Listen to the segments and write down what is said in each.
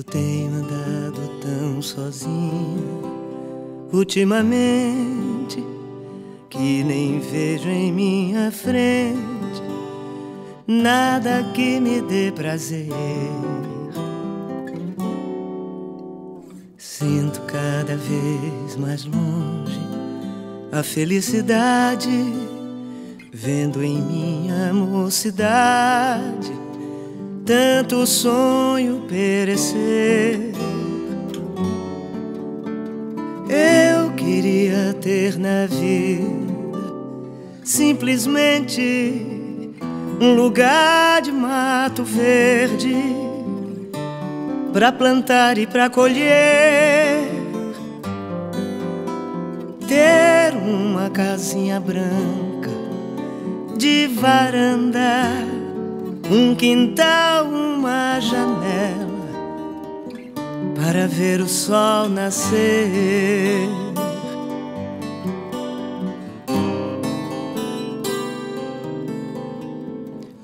eu tenho andado tão sozinho ultimamente, que nem vejo em minha frente nada que me dê prazer. Sinto cada vez mais longe a felicidade, vendo em minha mocidade tanto sonho perecer. Eu queria ter na vida simplesmente um lugar de mato verde pra plantar e pra colher, ter uma casinha branca de varanda, um quintal, uma janela para ver o sol nascer.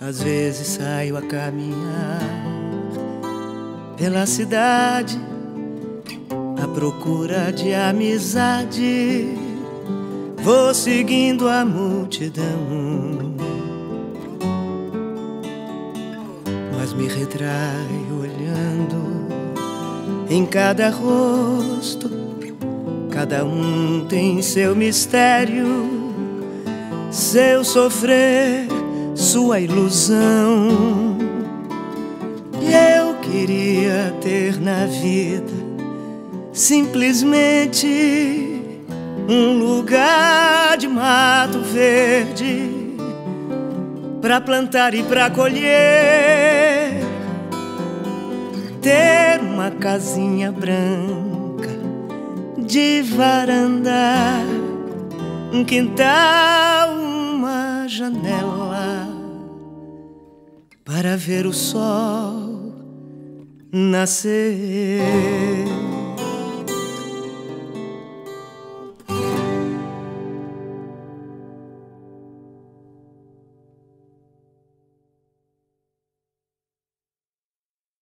Às vezes saio a caminhar pela cidade à procura de amizade, vou seguindo a multidão, mas me retraio olhando em cada rosto. Cada um tem seu mistério, seu sofrer, sua ilusão. Eu queria ter na vida simplesmente um lugar de mato verde pra plantar e pra colher, ter uma casinha branca de varanda, um quintal, uma janela para ver o sol nascer.